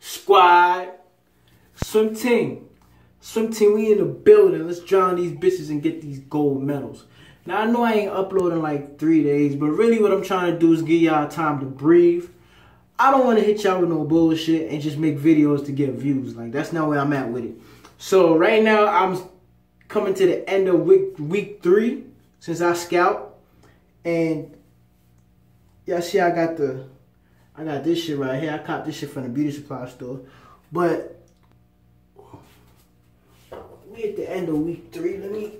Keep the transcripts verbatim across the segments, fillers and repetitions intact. Squad. Swim team. Swim team, we in the building. Let's drown these bitches and get these gold medals. Now, I know I ain't uploading like three days, but really what I'm trying to do is give y'all time to breathe. I don't want to hit y'all with no bullshit and just make videos to get views. Like, that's not where I'm at with it. So, right now, I'm coming to the end of week, week three since I scout. And y'all see I got the... I got this shit right here. I copped this shit from the beauty supply store. But we at the end of week three. Let me...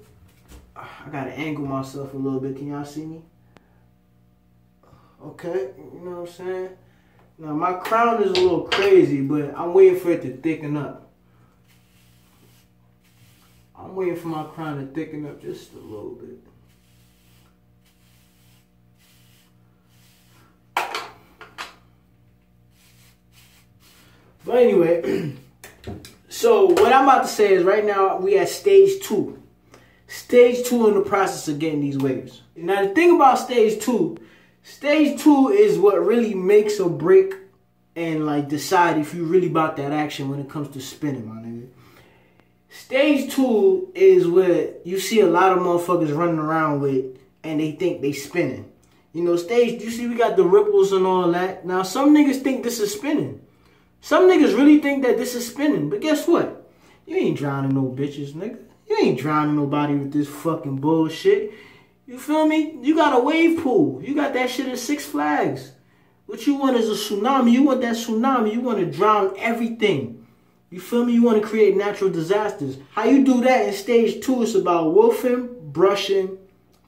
I gotta angle myself a little bit. Can y'all see me? Okay. You know what I'm saying? Now, my crown is a little crazy, but I'm waiting for it to thicken up. I'm waiting for my crown to thicken up just a little bit. But anyway, so what I'm about to say is right now we at stage two. Stage two in the process of getting these waves. Now the thing about stage two, stage two is what really makes or break and like decide if you really about that action when it comes to spinning, my nigga. Stage two is what you see a lot of motherfuckers running around with and they think they spinning. You know, stage, you see we got the ripples and all that. Now some niggas think this is spinning. Some niggas really think that this is spinning, but guess what? You ain't drowning no bitches, nigga. You ain't drowning nobody with this fucking bullshit. You feel me? You got a wave pool. You got that shit at Six Flags. What you want is a tsunami. You want that tsunami. You want to drown everything. You feel me? You want to create natural disasters. How you do that in stage two is about wolfing, brushing,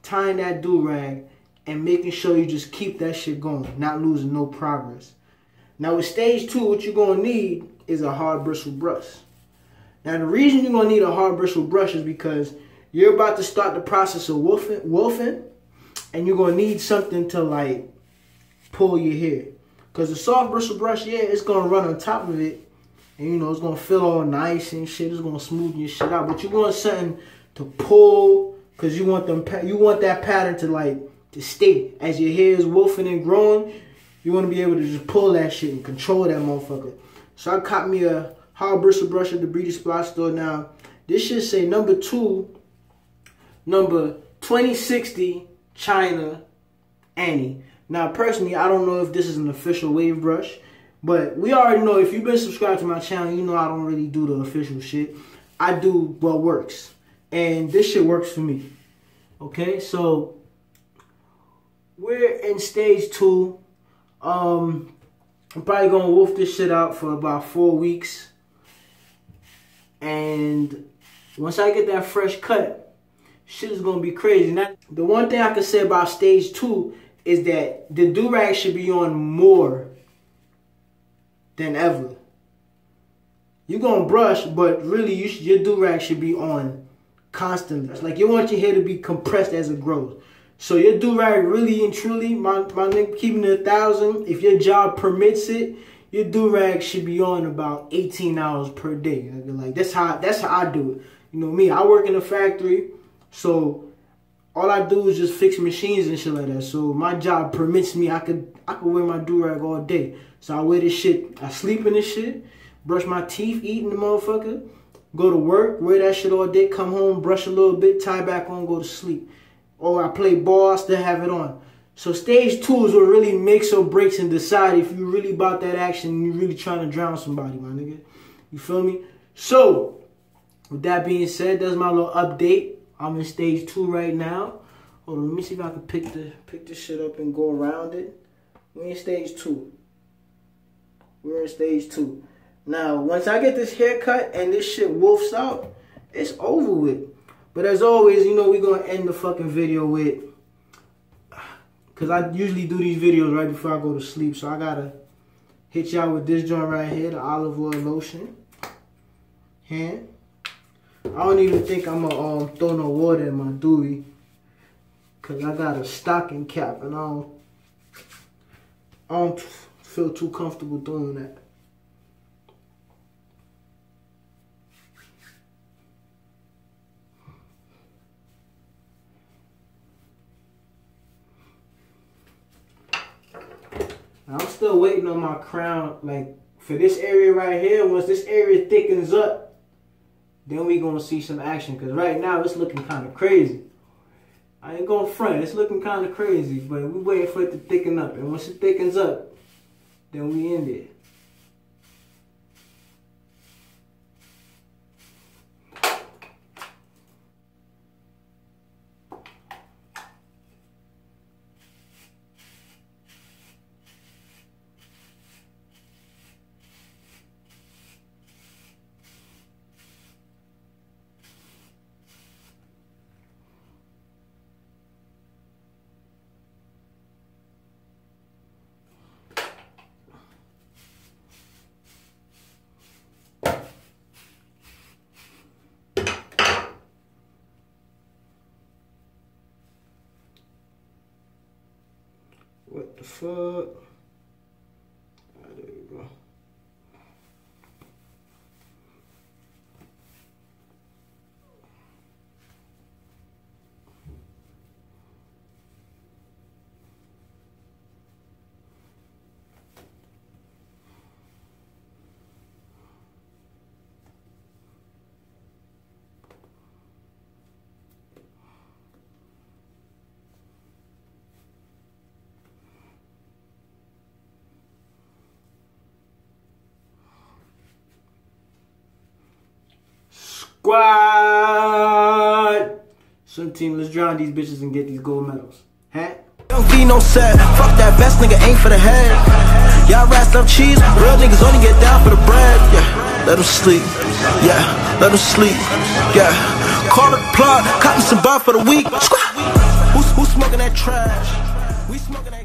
tying that do-rag, and making sure you just keep that shit going, not losing no progress. Now with stage two, what you're going to need is a hard bristle brush. Now the reason you're going to need a hard bristle brush is because you're about to start the process of wolfing, wolfing and you're going to need something to like pull your hair. Because the soft bristle brush, yeah, it's going to run on top of it. And you know, it's going to feel all nice and shit. It's going to smooth your shit out. But you want something to pull because you want them, you want that pattern to like to stay. As your hair is wolfing and growing, you want to be able to just pull that shit and control that motherfucker. So I caught me a hard bristle brush at the Beauty Supply Store. Now, this shit say number two, number twenty sixty China Annie. Now, personally, I don't know if this is an official wave brush. But we already know, if you've been subscribed to my channel, you know I don't really do the official shit. I do what works. And this shit works for me. Okay, so we're in stage two. Um, I'm probably gonna wolf this shit out for about four weeks. And once I get that fresh cut, shit is gonna be crazy. Now, the one thing I can say about stage two is that the do-rag should be on more than ever. You're gonna brush, but really you should, your do-rag should be on constantly. It's like you want your hair to be compressed as it grows. So your do-rag really and truly, my, my nigga, keeping it a thousand, if your job permits it, your do-rag should be on about eighteen hours per day. Like that's how that's how I do it. You know me, I work in a factory, so all I do is just fix machines and shit like that. So my job permits me, I could I could wear my do-rag all day. So I wear this shit, I sleep in this shit, brush my teeth, eating the motherfucker, go to work, wear that shit all day, come home, brush a little bit, tie back on, go to sleep. Or I play ball, I still have it on. So stage two is what really makes or breaks and decide if you really about that action and you're really trying to drown somebody, my nigga. You feel me? So, with that being said, that's my little update. I'm in stage two right now. Hold on, let me see if I can pick the pick this shit up and go around it. We're in stage two. We're in stage two. Now, once I get this haircut and this shit wolfs out, it's over with. But as always, you know, we're going to end the fucking video with, because I usually do these videos right before I go to sleep. So I got to hit y'all with this joint right here, the olive oil lotion. Hand. I don't even think I'm going to um, throw no water in my dewy, because I got a stocking cap and I don't, I don't feel too comfortable doing that. I'm still waiting on my crown, like, for this area right here, once this area thickens up, then we gonna see some action. Because right now it's looking kind of crazy. I ain't gonna front, it's looking kind of crazy, but we waiting for it to thicken up. And once it thickens up, then we end it. What the fuck? Oh, there you go. Squad! Swim team, let's drown these bitches and get these gold medals. Huh? Don't be no set. Fuck that best nigga, ain't for the head. Y'all rats up cheese. Real niggas only get down for the bread. Yeah, let them sleep. Yeah, let them sleep. Yeah, call it plug. Cotton some bar for the week. Squad! Who's, who's smoking that trash? We smoking that.